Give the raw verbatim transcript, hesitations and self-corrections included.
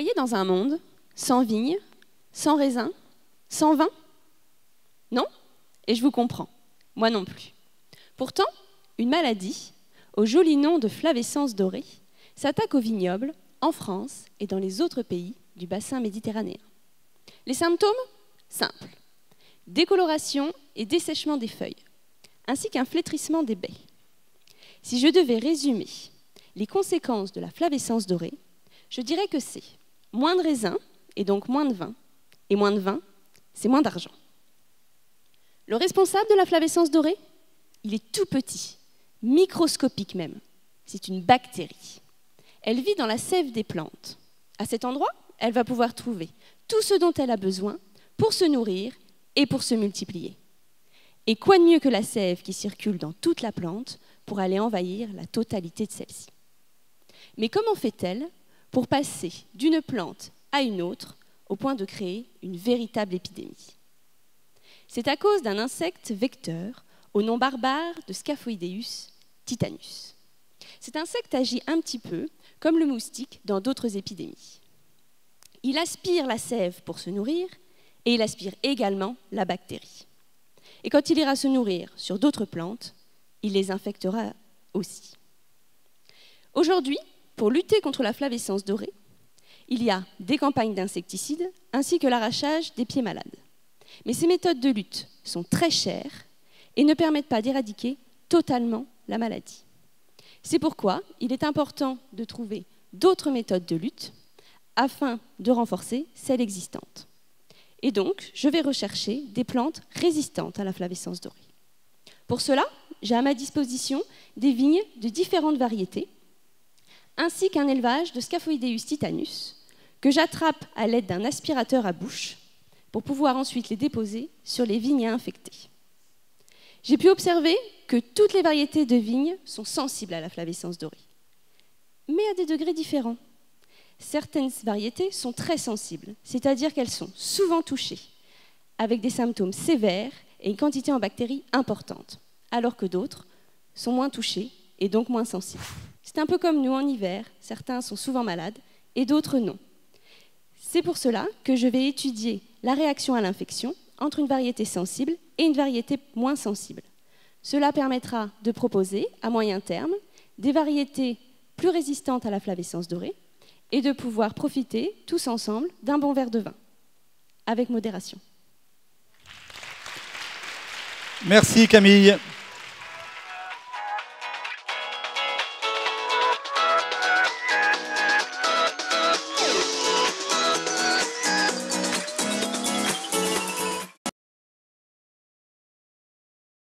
voyez dans un monde sans vigne, sans raisin, sans vin? Non? Et je vous comprends, moi non plus. Pourtant, une maladie, au joli nom de flavescence dorée, s'attaque aux vignobles en France et dans les autres pays du bassin méditerranéen. Les symptômes? Simples. Décoloration et dessèchement des feuilles, ainsi qu'un flétrissement des baies. Si je devais résumer les conséquences de la flavescence dorée, je dirais que c'est moins de raisins et donc moins de vin, et moins de vin, c'est moins d'argent. Le responsable de la flavescence dorée, il est tout petit, microscopique même. C'est une bactérie. Elle vit dans la sève des plantes. À cet endroit, elle va pouvoir trouver tout ce dont elle a besoin pour se nourrir et pour se multiplier. Et quoi de mieux que la sève qui circule dans toute la plante pour aller envahir la totalité de celle-ci? Mais comment fait-elle pour passer d'une plante à une autre au point de créer une véritable épidémie? C'est à cause d'un insecte vecteur au nom barbare de Scaphoideus titanus. Cet insecte agit un petit peu comme le moustique dans d'autres épidémies. Il aspire la sève pour se nourrir et il aspire également la bactérie. Et quand il ira se nourrir sur d'autres plantes, il les infectera aussi. Aujourd'hui, pour lutter contre la flavescence dorée, il y a des campagnes d'insecticides ainsi que l'arrachage des pieds malades. Mais ces méthodes de lutte sont très chères et ne permettent pas d'éradiquer totalement la maladie. C'est pourquoi il est important de trouver d'autres méthodes de lutte afin de renforcer celles existantes. Et donc, je vais rechercher des plantes résistantes à la flavescence dorée. Pour cela, j'ai à ma disposition des vignes de différentes variétés, ainsi qu'un élevage de Scaphoideus titanus, que j'attrape à l'aide d'un aspirateur à bouche, pour pouvoir ensuite les déposer sur les vignes à infecter. J'ai pu observer que toutes les variétés de vignes sont sensibles à la flavescence dorée, mais à des degrés différents. Certaines variétés sont très sensibles, c'est-à-dire qu'elles sont souvent touchées, avec des symptômes sévères et une quantité en bactéries importante, alors que d'autres sont moins touchées et donc moins sensibles. C'est un peu comme nous en hiver, certains sont souvent malades et d'autres non. C'est pour cela que je vais étudier la réaction à l'infection entre une variété sensible et une variété moins sensible. Cela permettra de proposer, à moyen terme, des variétés plus résistantes à la flavescence dorée et de pouvoir profiter, tous ensemble, d'un bon verre de vin. Avec modération. Merci Camille.